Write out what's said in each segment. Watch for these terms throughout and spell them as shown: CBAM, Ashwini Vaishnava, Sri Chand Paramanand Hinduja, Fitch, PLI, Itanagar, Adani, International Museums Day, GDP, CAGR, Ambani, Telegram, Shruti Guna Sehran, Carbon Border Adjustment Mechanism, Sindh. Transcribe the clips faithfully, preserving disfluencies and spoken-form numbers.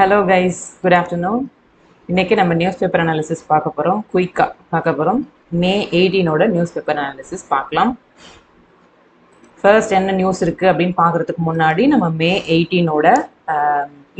Hello guys, good afternoon. Inneke நம்ம newspaper analysis பார்க்க போறோம். குயிக்கா பார்க்க போறோம். May eighteenth ஓட newspaper analysis பார்க்கலாம். First என்ன நியூஸ் இருக்கு அப்படிን பாக்குறதுக்கு முன்னாடி நம்ம May eighteenth ஓட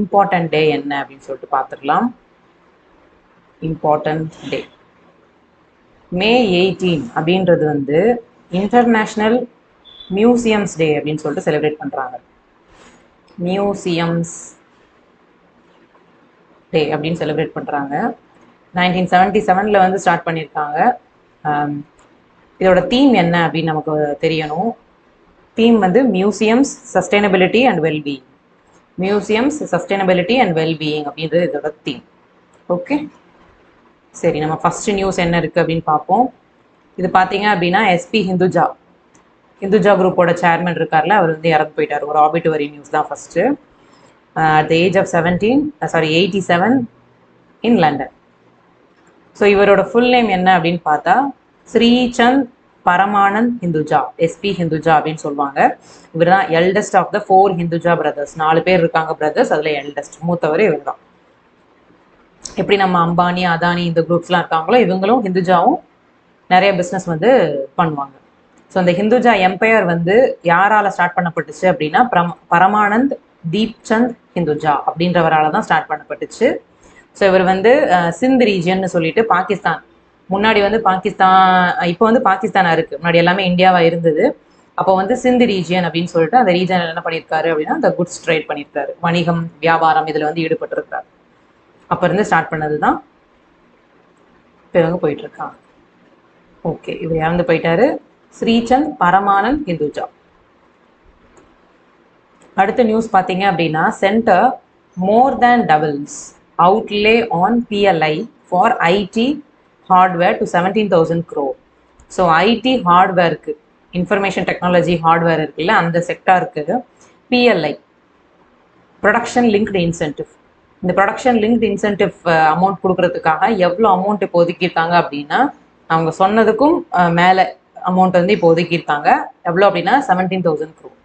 important day என்ன அப்படினு சொல்லிட்டு பாத்துறலாம். Important day. May eighteenth அப்படின்றது வந்து International Museums Day அப்படினு சொல்லிட்டு celebrate பண்றாங்க. Museums Day அப்படினு celebrate பண்றாங்க. nineteen seventy-seven ல வந்து ஸ்டார்ட் பண்ணிருக்காங்க. இதோட theme என்ன அப்படி நமக்கு தெரியணும். Theme வந்து Museums, Sustainability and Well-being. Museums, Sustainability and Well-being அப்படிங்கிறது இதோட theme. ஓகே. சரி நம்ம ஃபர்ஸ்ட் நியூஸ் என்ன இருக்கு அப்படினு பாப்போம். இது பாத்தீங்க அப்படினா எஸ்பி ஹிந்துஜா ஹிந்துஜா குரூப்போட chairman இருக்கார்ல அவர் வந்து இறந்து போயிட்டார். ஒரு obituary news தான் first. Uh, at the age of seventeen, uh, sorry, eighty-seven in London. So, your full name is Sri Chand Paramanand Hinduja, S P Hinduja. You are the eldest of the four Hinduja brothers. Four brothers are the eldest. Now, we are Ambani, Adani in the groups. We are Hinduja. We are business. So, the Hinduja empire is started from Paramanand Deep Chand Hinduja, Abdindravarala than start Panapatichi. So, ever when the Sindh region is solita, Pakistan. Munadi when the Pakistan, Ipon the Pakistan Arik, Nadialama, India, Irindade, upon the Sindh region, Abdin Solta, the region of Panitkarina, the goods trade Panitkar, Maniham, Vyavara, Midalan, the Udipatra. Upon the start Panadana Peranga Poitraka. Okay, we have the Paitare, Sri Chand Paramanand Hinduja. அடுத்த news பாத்தீங்க அப்படினா centre more than doubles outlay on P L I for I T hardware to seventeen thousand crore. So I T hardware க்கு information technology hardware இருக்குல அந்த செக்டாருக்கு P L I production linked incentive. இந்த production linked incentive amount கொடுக்கிறதுக்காக எவ்வளவு amount போதிக்கி இருக்காங்க அப்படினா அவங்க சொன்னதுக்கும் மேல amount வந்து போதிக்கி இருக்காங்க. எவ்வளவு அப்படினா seventeen thousand crore.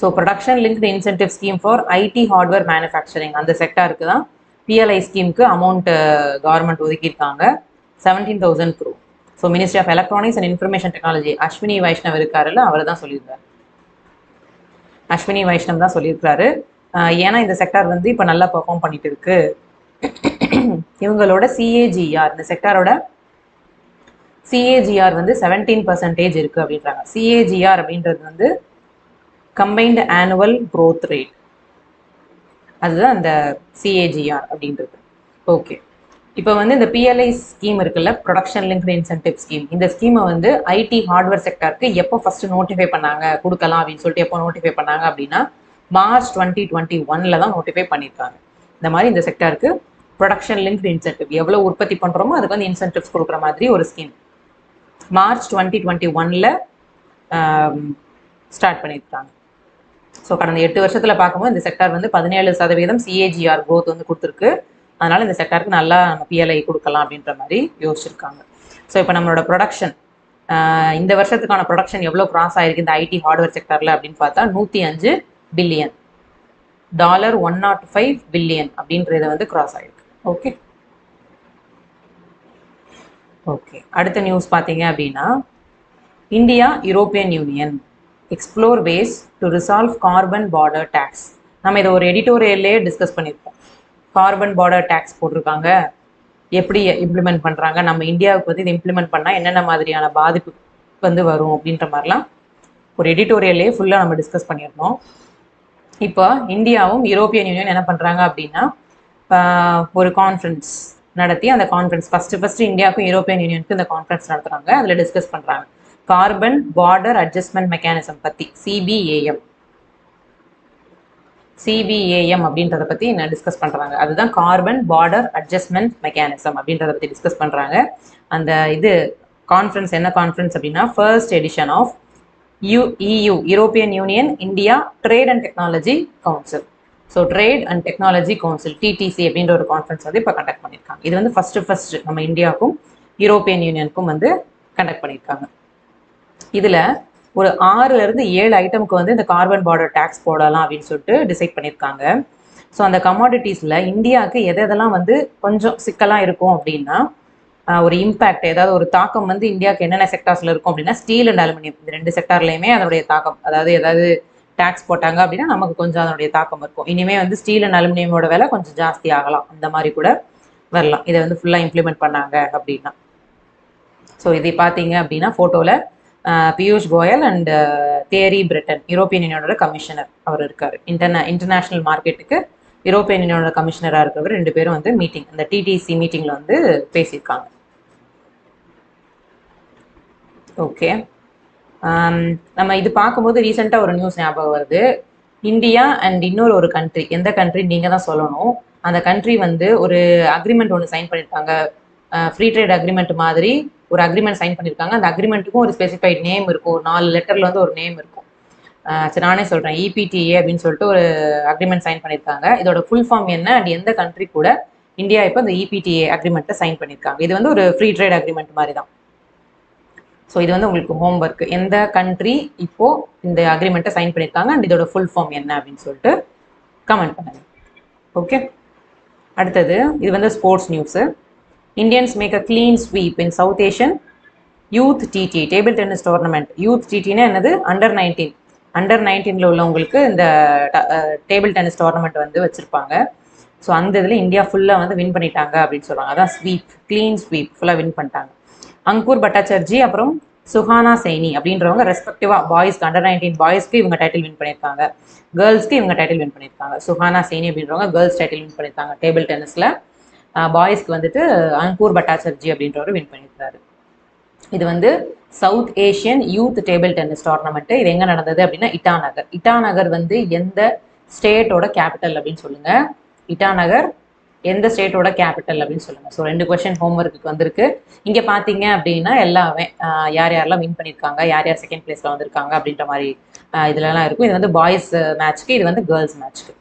So, production linked incentive scheme for I T hardware manufacturing. And the sector P L I scheme amount uh, government seventeen thousand crore. So, Ministry of Electronics and Information Technology, Ashwini Vaishnava irukkarala, Ashwini Vaishnava solirukkaru. Yena in the sector vandhi ipo nalla perform pannittu irukku. Ivungaloda C A G R the sector oda C A G R vandhi seventeen percentage irukku abindranga. C A G R abindradhu vandhi combined annual growth rate. That's the C A G R. Okay. Now, the P L I scheme is production linked incentive scheme. In the scheme, the I T hardware sector first notify notify March twenty twenty-one. Notify the sector production linked incentive. If you have an incentive scheme, March twenty twenty-one start. So, in the eight years, the sector is C A G R growth. That's why the sector is a P L I. So, if we have a production, in this year, the production is cross in the I T hardware sector. one hundred five billion. one hundred five billion. Cross. Okay. Okay. Adutha news is India, European Union. Explore ways to resolve carbon border tax. We have already discussed carbon border tax. How do we implement it? We India implement it. We have discussed it. Now, India and European Union have a conference. The conference first, first India and European Union have a conference. We discuss it. Carbon Border Adjustment Mechanism Patti C B A M. C B A M abindradha patti na discuss pandranga. Adhu dhan Carbon Border Adjustment Mechanism abindradha patti discuss pandranga. And idu conference enna conference abina first edition of E U European Union India Trade and Technology Council. So Trade and Technology Council T T C abindra or conference adhu ipa conduct panniranga. Idu vandu first first nama India kum European Union kum vandu conduct panniranga. இதுல ஒரு ஆறுல இருந்து ஏழு ஐட்டம்க்கு வந்து இந்த carbon border tax போடலாம் அப்படி சொல்லிட்டு டிசைட் பண்ணிருக்காங்க. ஸோ அந்த கமாடிட்டிஸில் இந்தியாவுக்கு எது எதெல்லாம் வந்து கொஞ்சம் சிக்கலாக இருக்கும் அப்படின்னா ஒரு இம்பேக்ட், ஏதாவது ஒரு தாக்கம் வந்து இந்தியாவுக்கு என்னென்ன செக்டார்ஸில் இருக்கும் அப்படின்னா ஸ்டீல் அண்ட் அலுமினியம் இந்த ரெண்டு செக்டார்லேயுமே அதனுடைய தாக்கம், அதாவது ஏதாவது டேக்ஸ் போட்டாங்க அப்படின்னா நமக்கு கொஞ்சம் அதனுடைய தாக்கம் இருக்கும். இனிமேல் வந்து ஸ்டீல் அண்ட் அலுமினியமோட விலை கொஞ்சம் ஜாஸ்தி ஆகலாம், அந்த மாதிரி கூட வரலாம் இதை வந்து ஃபுல்லாக இம்ப்ளிமெண்ட் பண்ணாங்க அப்படின்னா. ஸோ இதை பார்த்தீங்க அப்படின்னா ஃபோட்டோவில் Piyush Goyal and Thierry Breton European யூனியனோட கமிஷனர் அவர் இருக்கார். இன்டர்நே இன்டர்நேஷ்னல் மார்க்கெட்டுக்கு யூரோப்பியன் யூனியனோட கமிஷனராக இருக்கிறவர் ரெண்டு பேரும் வந்து மீட்டிங் அந்த டிடிசி மீட்டிங்கில் வந்து பேசியிருக்காங்க. ஓகே, நம்ம இது பார்க்கும்போது ரீசெண்டாக ஒரு நியூஸ் ஞாபகம் வருது. இந்தியா அண்ட் இன்னொரு ஒரு கண்ட்ரி, எந்த கண்ட்ரி நீங்கள் தான் சொல்லணும். அந்த கண்ட்ரி வந்து ஒரு அக்ரிமெண்ட் ஒன்று சைன் பண்ணியிருக்காங்க, ஃப்ரீ ட்ரேட் அக்ரிமெண்ட் மாதிரி ஒரு அக்ரிமெண்ட் சைன் பண்ணியிருக்காங்க. அந்த அக்ரிமெண்ட்டுக்கும் ஒரு ஸ்பெசிஃபைட் நேம் இருக்கும், ஒரு நாலு லெட்டரில் வந்து ஒரு நேம் இருக்கும். சரி, நானே சொல்கிறேன், இபிடிஏ அப்படின்னு சொல்லிட்டு ஒரு அக்ரிமெண்ட் சைன் பண்ணியிருக்காங்க. இதோட ஃபுல் ஃபார்ம் என்ன அண்ட் எந்த கண்ட்ரி கூட இந்தியா இப்போ அந்த இபிடிஏ அக்ரிமெண்ட்டை சைன் பண்ணியிருக்காங்க. இது வந்து ஒரு ஃப்ரீ ட்ரேட் அக்ரிமெண்ட் மாதிரி தான். ஸோ இது வந்து உங்களுக்கு ஹோம்ஒர்க், எந்த கண்ட்ரி இப்போது இந்த அக்ரிமெண்ட்டை சைன் பண்ணியிருக்காங்க அண்ட் இதோட ஃபுல் ஃபார்ம் என்ன அப்படின்னு சொல்லிட்டு கமெண்ட் பண்ணுங்க. ஓகே, அடுத்தது இது வந்து sports news. Indians make a clean sweep in South Asian youth TT table tennis tournament. Youth டிடினா என்னது? அண்டர் நைன்டீன் அண்டர் நைன்டீனில் உள்ளவங்களுக்கு இந்த டேபிள் டென்னிஸ் டோர்னமெண்ட் வந்து வச்சுருப்பாங்க. ஸோ அந்த இதில் இந்தியா ஃபுல்லாக வந்து வின் பண்ணிட்டாங்க அப்படின்னு சொல்லுவாங்க. அதான் ஸ்வீப், க்ளீன் ஸ்வீப் ஃபுல்லாக வின் பண்ணிட்டாங்க. அங்கூர் பட்டாச்சார்ஜி அப்புறம் சுஹானா சைனி அப்படின்றவங்க ரெஸ்பெக்டிவாக பாய்ஸ்க்கு அண்டர் நைன்டீன் பாய்ஸ்க்கு இவங்க டைட்டில் வின் பண்ணியிருக்காங்க, கேர்ள்ஸ்க்கு இவங்க டைட்டில் வின் பண்ணியிருக்காங்க. சுஹானா சைனி அப்படின்றவங்க கேர்ள்ஸ் டைட்டில் வின் பண்ணியிருக்காங்க டேபிள் டென்னிஸில். பாய்ஸ்க்கு வந்துட்டு அங்கூர் பட்டாச்சார்ஜி அப்படின்றவர் வின் பண்ணியிருக்காரு. இது வந்து south Asian youth table tennis tournament. இது எங்கே நடந்தது அப்படின்னா இட்டாநகர். இட்டாநகர் வந்து எந்த ஸ்டேட்டோட கேபிட்டல் அப்படின்னு சொல்லுங்கள். இட்டாநகர் எந்த ஸ்டேட்டோட கேபிட்டல் அப்படின்னு சொல்லுங்கள். ஸோ ரெண்டு கொஸ்டின் ஹோம்ஒர்க்கு வந்திருக்கு. இங்கே பார்த்தீங்க அப்படின்னா எல்லாமே யார் யாரெல்லாம் வின் பண்ணியிருக்காங்க, யார் யார் செகண்ட் பிளேஸில் வந்திருக்காங்க அப்படின்ற மாதிரி இதுலலாம் இருக்கும். இது வந்து பாய்ஸ் மேட்ச்க்கு, இது வந்து கேர்ள்ஸ் மேட்ச்க்கு.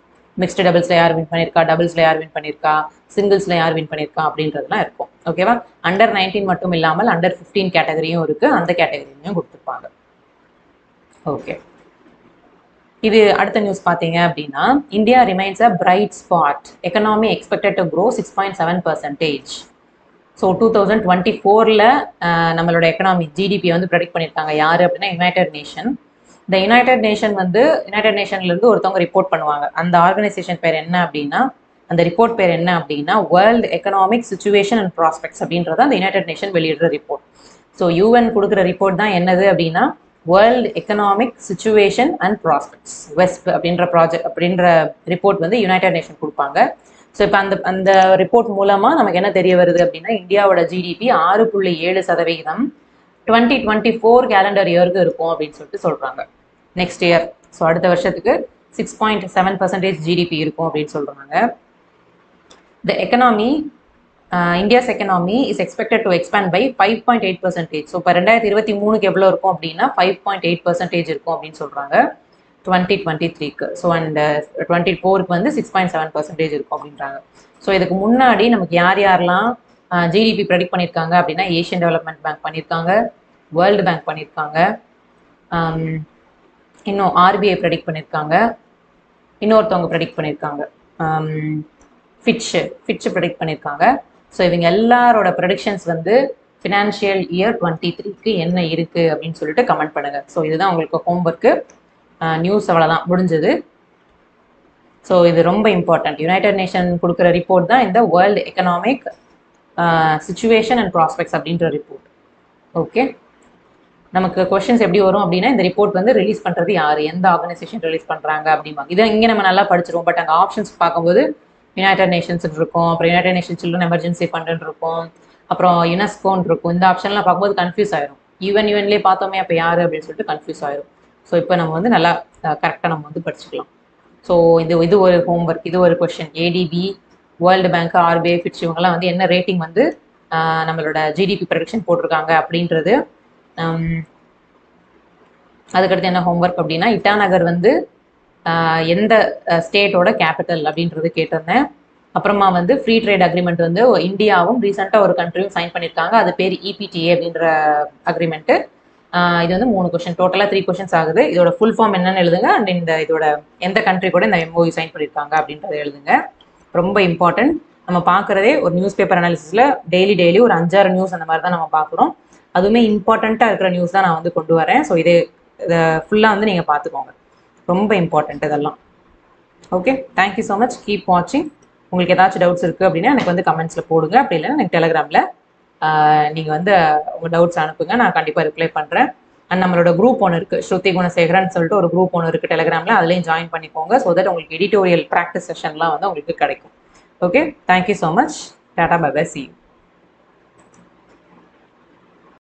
மிக்ஸ்டு டபுள்ஸில் யார் வின் பண்ணியிருக்கா, டபுள்ஸில் யார் வின் பண்ணியிருக்கா, சிங்கிள்ஸில் யார் வின் பண்ணியிருக்கா அப்படின்றதுலாம் இருக்கும். ஓகேவா? அண்டர் நைன்டீன் மட்டும் இல்லாமல் அண்டர் ஃபிஃப்டீன் கேட்டகரியும் இருக்குது, அந்த கேட்டகரியும் கொடுத்துருப்பாங்க. ஓகே, இது அடுத்த நியூஸ் பார்த்தீங்க அப்படின்னா India remains a bright spot, economy expected to grow six point seven percentage. So two thousand twenty ஃபோரில் நம்மளோட எக்கனாமி ஜிடிபியை வந்து ப்ரெடிக்ட் பண்ணியிருக்காங்க. யார் அப்படின்னா யுனைடெட் நேஷன். இந்த யுனைடெட் நேஷன் வந்து யுனைடெட் நேஷன்லேருந்து ஒருத்தவங்க ரிப்போர்ட் பண்ணுவாங்க. அந்த ஆர்கனைசேஷன் பேர் என்ன அப்படின்னா, அந்த ரிப்போர்ட் பேர் என்ன அப்படின்னா world economic situation and prospects அப்படின்றத அந்த யுனைடெட் நேஷன் வெளியிடுற ரிப்போர்ட். ஸோ யூஎன் கொடுக்குற ரிப்போர்ட் தான் என்னது அப்படின்னா world economic situation and prospects, வெஸ்ப் அப்படின்ற ப்ராஜெக்ட் அப்படின்ற ரிப்போர்ட் வந்து யுனைடெட் நேஷன் கொடுப்பாங்க. ஸோ இப்போ அந்த அந்த ரிப்போர்ட் மூலமாக நமக்கு என்ன தெரிய வருது அப்படின்னா இந்தியாவோட ஜிடிபி ஆறு புள்ளி ஏழு சதவீதம் டுவெண்ட்டி டுவெண்ட்டி ஃபோர் கேலண்டர் இயருக்கு இருக்கும் அப்படின்னு சொல்லிட்டு சொல்கிறாங்க. நெக்ஸ்ட் இயர், ஸோ அடுத்த வருஷத்துக்கு six point seven percentage GDP இருக்கும் அப்படின்னு சொல்கிறாங்க. The economy India's economy is expected to expand by five point eight percentage. So இப்போ ரெண்டாயிரத்தி இருபத்தி மூணுக்கு எவ்வளோ இருக்கும் அப்படின்னா ஃபைவ் பாயிண்ட் எயிட் பர்சன்டேஜ் இருக்கும் அப்படின்னு சொல்கிறாங்க டுவெண்ட்டி டுவெண்ட்டி த்ரீக்கு. ஸோ அண்ட் டுவெண்ட்டி ஃபோருக்கு வந்து சிக்ஸ் பாயிண்ட் செவன் பர்சன்டேஜ் இருக்கும் அப்படின்றாங்க. ஸோ இதுக்கு முன்னாடி நமக்கு யார் யாரெல்லாம் ஜிடிபி ப்ரெடிக்ட் பண்ணியிருக்காங்க அப்படின்னா ஏஷியன் டெவலப்மெண்ட் பேங்க் பண்ணியிருக்காங்க, வேர்ல்டு பேங்க் பண்ணியிருக்காங்க, இன்னும் ஆர்பிஐ ப்ரெடிக்ட் பண்ணியிருக்காங்க, இன்னொருத்தவங்க ப்ரெடிக்ட் பண்ணியிருக்காங்க ஃபிட்சு ஃபிட்சு ப்ரெடிக்ட் பண்ணியிருக்காங்க. ஸோ இவங்க எல்லாரோட ப்ரெடிக்ஷன்ஸ் வந்து ஃபினான்ஷியல் இயர் டுவெண்ட்டி த்ரீக்கு என்ன இருக்குது அப்படின்னு சொல்லிட்டு கமெண்ட் பண்ணுங்கள். ஸோ இதுதான் உங்களுக்கு ஹோம்ஒர்க்கு. நியூஸ் அவ்வளோதான், முடிஞ்சது. ஸோ இது ரொம்ப இம்பார்ட்டன்ட். யுனைடெட் நேஷன் கொடுக்குற ரிப்போர்ட் தான் இந்த world economic situation and prospects அப்படின்ற ரிப்போர்ட். ஓகே, நமக்கு கொஸ்டின்ஸ் எப்படி வரும் அப்படின்னா இந்த ரிப்போர்ட் வந்து ரிலீஸ் பண்ணுறது யார், எந்த ஆர்கனைசேஷன் ரிலீஸ் பண்ணுறாங்க அப்படிம்பாங்க. இதை இங்கே நம்ம நல்லா படிச்சிருவோம். பட் அங்கே ஆப்ஷன்ஸ் பார்க்கும்போது யுனைடெட் நேஷன்ஸ் இருக்கும், அப்புறம் யுனைடெட் நேஷன் சில்ட்ரன் எமர்ஜென்சி ஃபண்டுன்னு இருக்கும், அப்புறம் யுனெஸ்கோன்னு இருக்கும். இந்த ஆப்ஷன்லாம் பார்க்கும்போது கன்ஃபியூஸ் ஆயிரும். யூஎன் யூஎன்லேயே பார்த்தோமே அப்போ யார் அப்படின்னு சொல்லிட்டு கன்ஃபியூஸ் ஆயிரும். ஸோ இப்போ நம்ம வந்து நல்லா கரெக்டாக நம்ம வந்து படிச்சுக்கலாம். ஸோ இது இது ஒரு ஹோம்ஒர்க், இது ஒரு question. ADB, World Bank, RBI, Fitch இவங்கெல்லாம் வந்து என்ன ரேட்டிங் வந்து நம்மளோட ஜிடிபி ப்ரொடக்ஷன் போட்டிருக்காங்க அப்படின்றது. அதுக்கடுத்து என்ன ஹோம்ஒர்க் அப்படின்னா இட்டாநகர் வந்து எந்த ஸ்டேட்டோட கேபிட்டல் அப்படின்றது கேட்டிருந்தேன். அப்புறமா வந்து ஃப்ரீ ட்ரேட் அக்ரிமெண்ட் வந்து இந்தியாவும் ரீசெண்டாக ஒரு கண்ட்ரியும் சைன் பண்ணியிருக்காங்க. அது பேர் இபிடிஏ அப்படின்ற agreement. Uh, this is three questions. Total three questions. This is full form and in the end country code M O U sign for it. Very important. We have newspaper analysis daily daily or anjar news and the that is important news. So this is full very important. Okay, thank you so much. Keep watching. If you have any doubts, put them in the comments or Telegram. Uh, you can reply doubts and our group owner, Shruti Guna Sehran, a group owner Telegram, join so that editorial practice session. Okay, thank you so much. Tata, bye bye, see you.